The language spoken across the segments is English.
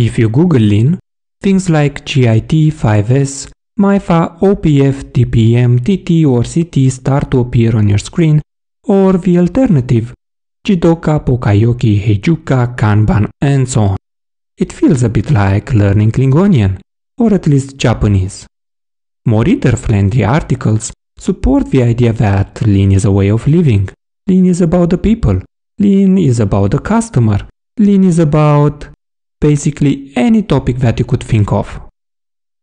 If you Google Lean, things like GIT, 5S, MIFA, OPF, TPM, TT or CT start to appear on your screen, or the alternative, Jidoka, Pocayoki, Heijuka, Kanban and so on. It feels a bit like learning Klingonian, or at least Japanese. More reader-friendly articles support the idea that Lean is a way of living, Lean is about the people, Lean is about the customer, Lean is about basically any topic that you could think of.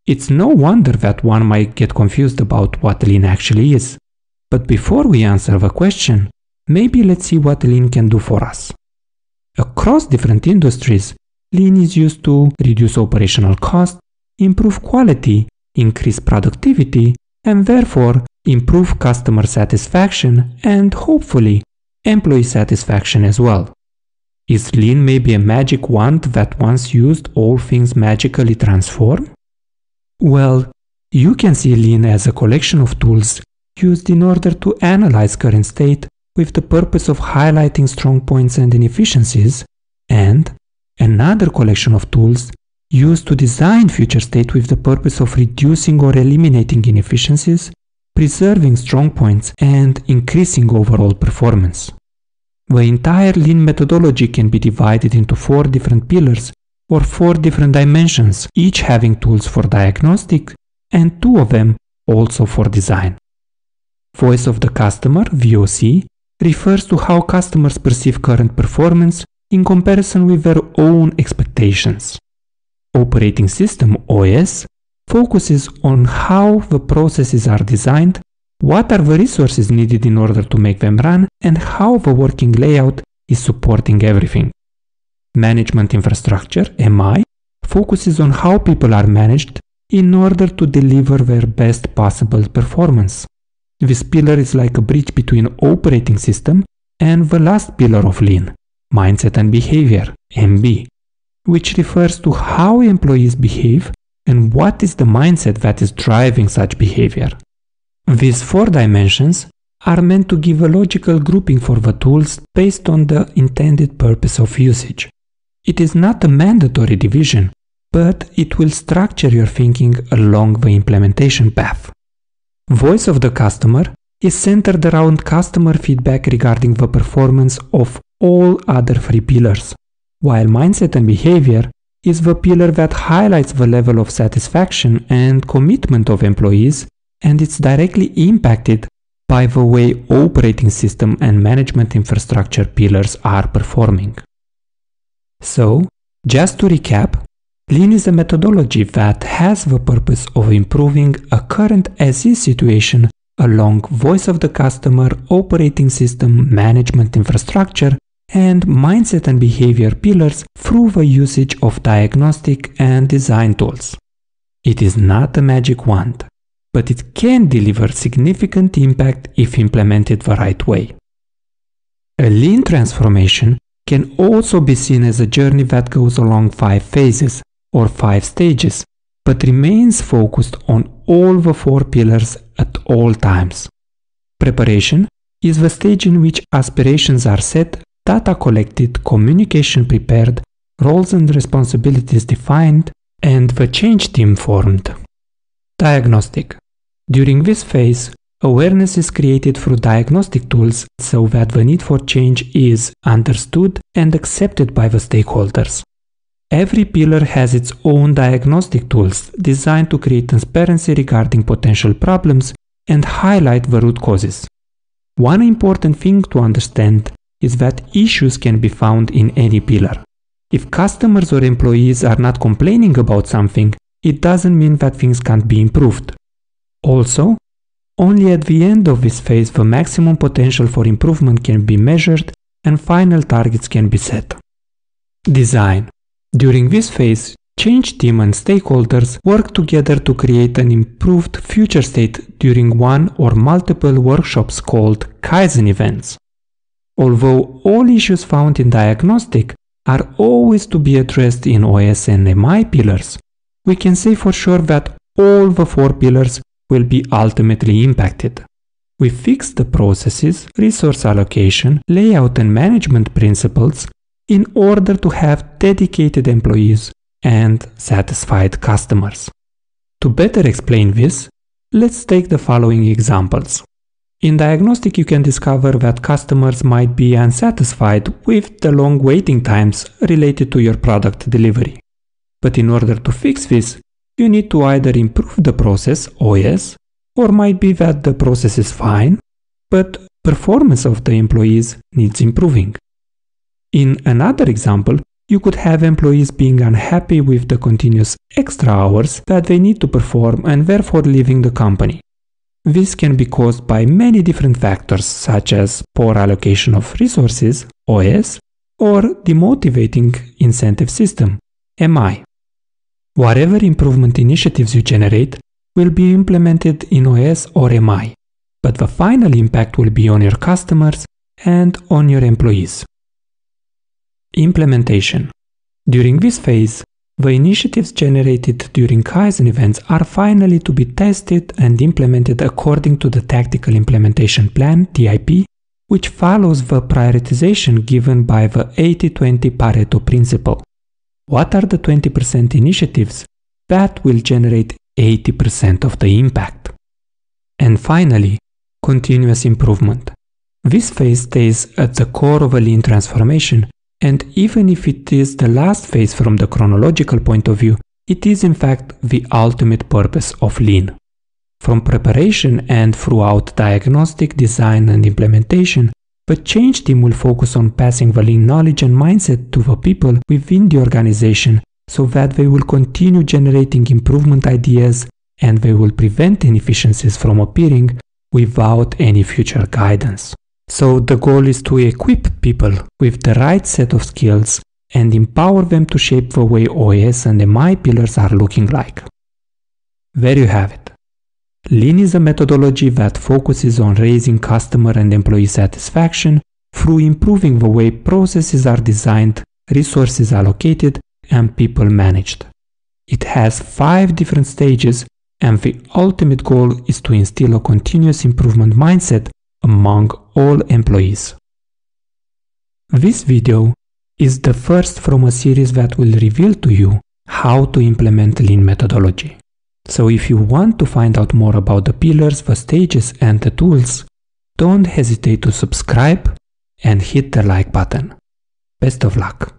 It's no wonder that one might get confused about what Lean actually is. But before we answer the question, maybe let's see what Lean can do for us. Across different industries, Lean is used to reduce operational costs, improve quality, increase productivity, and therefore improve customer satisfaction and hopefully employee satisfaction as well. Is Lean maybe a magic wand that once used all things magically transform? Well, you can see Lean as a collection of tools used in order to analyze current state with the purpose of highlighting strong points and inefficiencies, and another collection of tools used to design future state with the purpose of reducing or eliminating inefficiencies, preserving strong points and increasing overall performance. The entire Lean methodology can be divided into 4 different pillars or 4 different dimensions, each having tools for diagnostic and 2 of them also for design. Voice of the customer, VOC, refers to how customers perceive current performance in comparison with their own expectations. Operating system, OS, focuses on how the processes are designed, what are the resources needed in order to make them run, and how the working layout is supporting everything. Management infrastructure, MI, focuses on how people are managed in order to deliver their best possible performance. This pillar is like a bridge between operating system and the last pillar of Lean, mindset and behavior, MB, which refers to how employees behave and what is the mindset that is driving such behavior. These 4 dimensions are meant to give a logical grouping for the tools based on the intended purpose of usage. It is not a mandatory division, but it will structure your thinking along the implementation path. Voice of the customer is centered around customer feedback regarding the performance of all other 3 pillars, while mindset and behavior is the pillar that highlights the level of satisfaction and commitment of employees, and it's directly impacted by the way operating system and management infrastructure pillars are performing. So, just to recap, Lean is a methodology that has the purpose of improving a current as-is situation along voice of the customer, operating system, management infrastructure, and mindset and behavior pillars through the usage of diagnostic and design tools. It is not a magic wand, but it can deliver significant impact if implemented the right way. A Lean transformation can also be seen as a journey that goes along 5 phases or 5 stages, but remains focused on all the 4 pillars at all times. Preparation is the stage in which aspirations are set, data collected, communication prepared, roles and responsibilities defined, and the change team formed. Diagnostic. During this phase, awareness is created through diagnostic tools so that the need for change is understood and accepted by the stakeholders. Every pillar has its own diagnostic tools designed to create transparency regarding potential problems and highlight the root causes. One important thing to understand is that issues can be found in any pillar. If customers or employees are not complaining about something, it doesn't mean that things can't be improved. Also, only at the end of this phase the maximum potential for improvement can be measured and final targets can be set. Design. During this phase, change team and stakeholders work together to create an improved future state during one or multiple workshops called Kaizen events. Although all issues found in diagnostic are always to be addressed in OS and MI pillars, we can say for sure that all the 4 pillars will be ultimately impacted. We fix the processes, resource allocation, layout and management principles in order to have dedicated employees and satisfied customers. To better explain this, let's take the following examples. In diagnostic, you can discover that customers might be unsatisfied with the long waiting times related to your product delivery. But in order to fix this, you need to either improve the process, OS, or might be that the process is fine, but performance of the employees needs improving. In another example, you could have employees being unhappy with the continuous extra hours that they need to perform and therefore leaving the company. This can be caused by many different factors such as poor allocation of resources, OS, or demotivating incentive system, MI. Whatever improvement initiatives you generate will be implemented in OS or MI, but the final impact will be on your customers and on your employees. Implementation. During this phase, the initiatives generated during Kaizen events are finally to be tested and implemented according to the Tactical Implementation Plan, TIP, which follows the prioritization given by the 80-20 Pareto principle. What are the 20% initiatives that will generate 80% of the impact? And finally, continuous improvement. This phase stays at the core of a lean transformation, and even if it is the last phase from the chronological point of view, it is in fact the ultimate purpose of lean. From preparation and throughout diagnostic, design and implementation, the change team will focus on passing the lean knowledge and mindset to the people within the organization so that they will continue generating improvement ideas and they will prevent inefficiencies from appearing without any future guidance. So the goal is to equip people with the right set of skills and empower them to shape the way OS and MI pillars are looking like. There you have it. Lean is a methodology that focuses on raising customer and employee satisfaction through improving the way processes are designed, resources allocated, and people managed. It has 5 different stages, and the ultimate goal is to instill a continuous improvement mindset among all employees. This video is the first from a series that will reveal to you how to implement lean methodology. So if you want to find out more about the pillars, the stages and the tools, don't hesitate to subscribe and hit the like button. Best of luck!